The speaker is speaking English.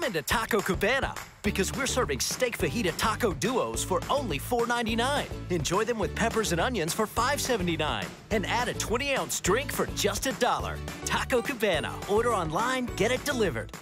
Come into Taco Cabana because we're serving steak fajita taco duos for only $4.99. Enjoy them with peppers and onions for $5.79. And add a 20-ounce drink for just $1. Taco Cabana. Order online, get it delivered.